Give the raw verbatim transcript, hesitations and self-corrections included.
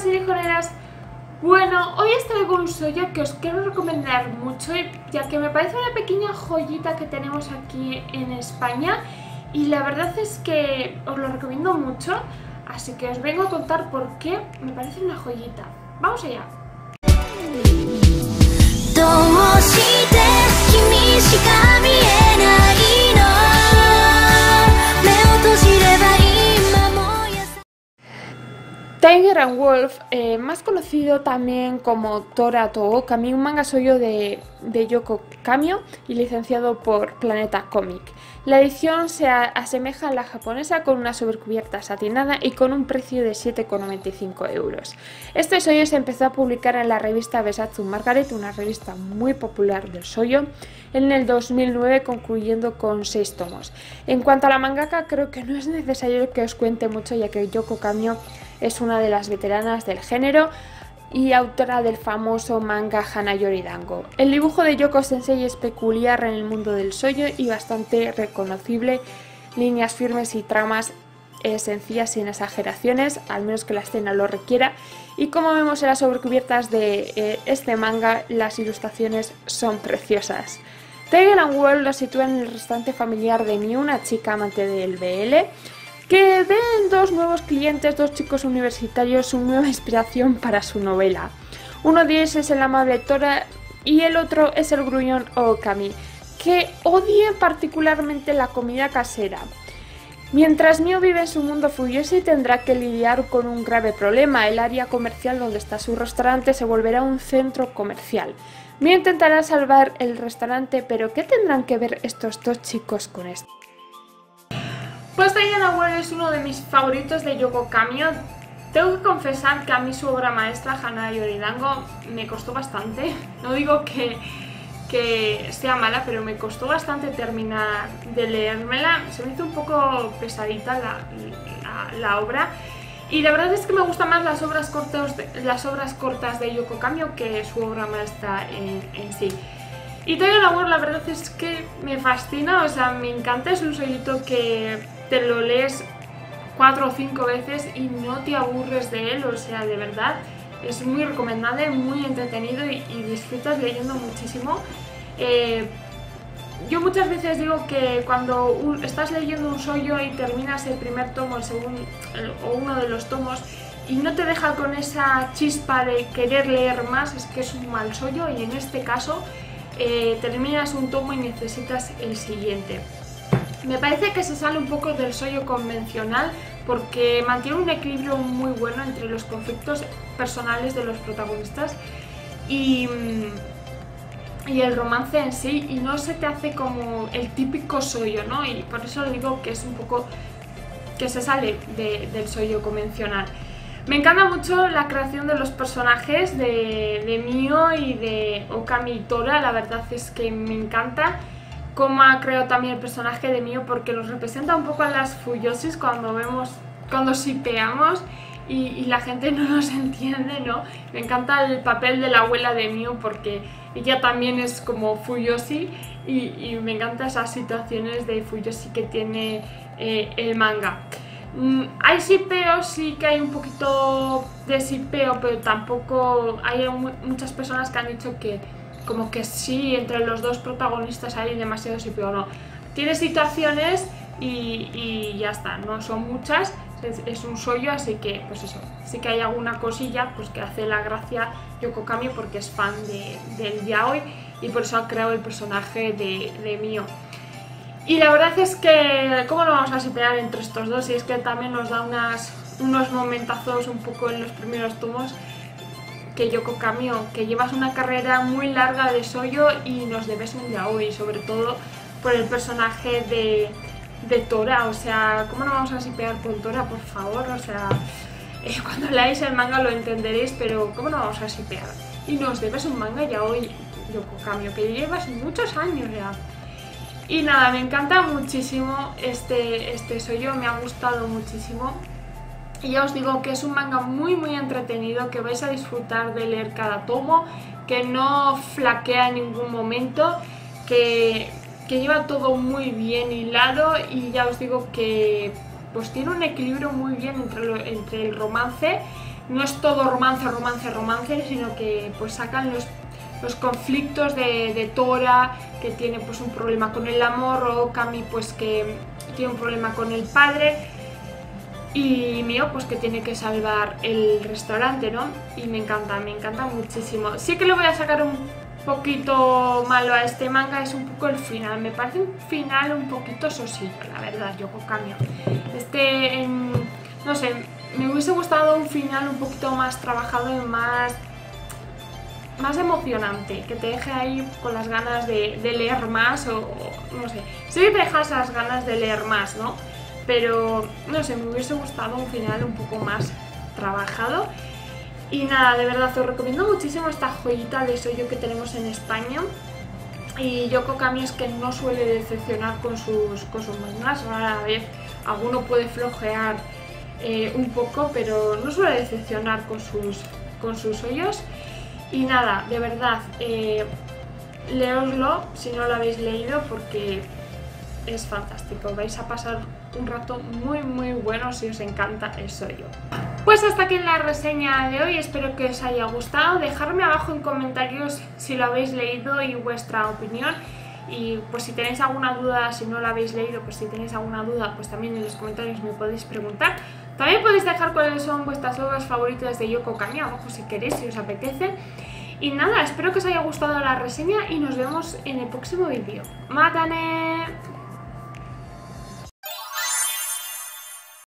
Horas y liconeras. Bueno, hoy os traigo un shoujo que os quiero recomendar mucho, ya que me parece una pequeña joyita que tenemos aquí en España y la verdad es que os lo recomiendo mucho, así que os vengo a contar por qué me parece una joyita. ¡Vamos allá! Tiger and Wolf, eh, más conocido también como Tora Tookami, un manga shoujo de, de Yoko Kamio y licenciado por Planeta Comic. La edición se a, asemeja a la japonesa con una sobrecubierta satinada y con un precio de siete con noventa y cinco euros. Este shoujo se empezó a publicar en la revista Besatsu Margaret, una revista muy popular del shoujo, en el dos mil nueve, concluyendo con seis tomos. En cuanto a la mangaka, creo que no es necesario que os cuente mucho, ya que Yoko Kamio es una de las veteranas del género y autora del famoso manga Hana Yori Dango. El dibujo de Yoko Sensei es peculiar en el mundo del shoujo y bastante reconocible, líneas firmes y tramas eh, sencillas sin exageraciones, al menos que la escena lo requiera, y como vemos en las sobrecubiertas de eh, este manga, las ilustraciones son preciosas. Tiger and Wolf lo sitúa en el restaurante familiar de Miu, una chica amante del B L, que ven dos nuevos clientes, dos chicos universitarios, una nueva inspiración para su novela. Uno de ellos es el amable Tora y el otro es el gruñón Okami, que odia particularmente la comida casera. Mientras Mio vive en su mundo furioso y tendrá que lidiar con un grave problema, el área comercial donde está su restaurante se volverá un centro comercial. Mio intentará salvar el restaurante, pero ¿qué tendrán que ver estos dos chicos con esto? Pues Tiger and Wolf es uno de mis favoritos de Yoko Kamio. Tengo que confesar que a mí su obra maestra, Hana Yori Dango, me costó bastante. No digo que, que sea mala, pero me costó bastante terminar de leérmela. Se me hizo un poco pesadita la, la, la obra. Y la verdad es que me gustan más las obras cortas de, las obras cortas de Yoko Kamio que su obra maestra en, en sí. Y Tiger and Wolf, la verdad es que me fascina, o sea, me encanta. Es un shoujo que te lo lees cuatro o cinco veces y no te aburres de él, o sea, de verdad, es muy recomendable, muy entretenido y, y disfrutas leyendo muchísimo. Eh, yo muchas veces digo que cuando un, estás leyendo un shoujo y terminas el primer tomo el segundo, el, o uno de los tomos y no te deja con esa chispa de querer leer más, es que es un mal shoujo, y en este caso eh, terminas un tomo y necesitas el siguiente. Me parece que se sale un poco del shoujo convencional porque mantiene un equilibrio muy bueno entre los conflictos personales de los protagonistas y, y el romance en sí, y no se te hace como el típico shoujo, ¿no? Y por eso digo que es un poco que se sale de, del shoujo convencional. Me encanta mucho la creación de los personajes de, de Mio y de Okami y Tora, la verdad es que me encanta. Como creo también el personaje de Mio, porque los representa un poco a las fuyosis cuando vemos, cuando shipeamos y, y la gente no nos entiende, ¿no? Me encanta el papel de la abuela de Mio porque ella también es como fuyosi y, y me encantan esas situaciones de fuyosi que tiene eh, el manga. Mm, hay shipeo, sí que hay un poquito de shipeo, pero tampoco hay mu muchas personas que han dicho que como que sí, entre los dos protagonistas hay demasiado shipeo, no. Tiene situaciones y, y ya está, no son muchas, es, es un shoujo, así que pues eso, sí que hay alguna cosilla pues que hace la gracia Yoko Kamio porque es fan de, del yaoi y por eso ha creado el personaje de, de Mio. Y la verdad es que, ¿cómo lo vamos a shipear entre estos dos? Y es que también nos da unas, unos momentazos un poco en los primeros tomos que Yoko Kamio, que llevas una carrera muy larga de shoujo y nos debes un yaoi, sobre todo por el personaje de, de Tora, o sea, ¿cómo no vamos a shipear con Tora, por favor? O sea, eh, cuando leáis el manga lo entenderéis, pero ¿cómo no vamos a shipear? Y nos debes un manga yaoi, Yoko Kamio, que llevas muchos años ya. Y nada, me encanta muchísimo este, este shoujo, me ha gustado muchísimo. Y ya os digo que es un manga muy muy entretenido, que vais a disfrutar de leer cada tomo, que no flaquea en ningún momento, que, que lleva todo muy bien hilado y ya os digo que pues tiene un equilibrio muy bien entre, lo, entre el romance no es todo romance, romance, romance, sino que pues sacan los, los conflictos de, de Tora, que tiene pues un problema con el amor, o Kami pues que tiene un problema con el padre, y Mio pues que tiene que salvar el restaurante, ¿no? Y me encanta, me encanta muchísimo. Sí que le voy a sacar un poquito malo a este manga, es un poco el final, me parece un final un poquito sosillo, la verdad, Yoko Kamio. Este, em, no sé, me hubiese gustado un final un poquito más trabajado y más, más emocionante, que te deje ahí con las ganas de, de leer más, o, o no sé, sí que te dejas las ganas de leer más, ¿no? Pero, no sé, me hubiese gustado un final un poco más trabajado. Y nada, de verdad, os recomiendo muchísimo esta joyita de Soyo que tenemos en España. Y Yoko Kamio es que no suele decepcionar con sus, con sus mangas, rara vez alguno puede flojear eh, un poco, pero no suele decepcionar con sus, con sus Soyos. Y nada, de verdad, eh, leoslo si no lo habéis leído, porque es fantástico, vais a pasar un rato muy muy bueno si os encanta el Soyo. Pues hasta aquí la reseña de hoy, espero que os haya gustado. Dejadme abajo en comentarios si lo habéis leído y vuestra opinión, y pues si tenéis alguna duda, si no lo habéis leído, pues si tenéis alguna duda, pues también en los comentarios me podéis preguntar. También podéis dejar cuáles son vuestras obras favoritas de Yoko Kamio abajo si queréis, si os apetece. Y nada, espero que os haya gustado la reseña y nos vemos en el próximo vídeo. ¡Matane!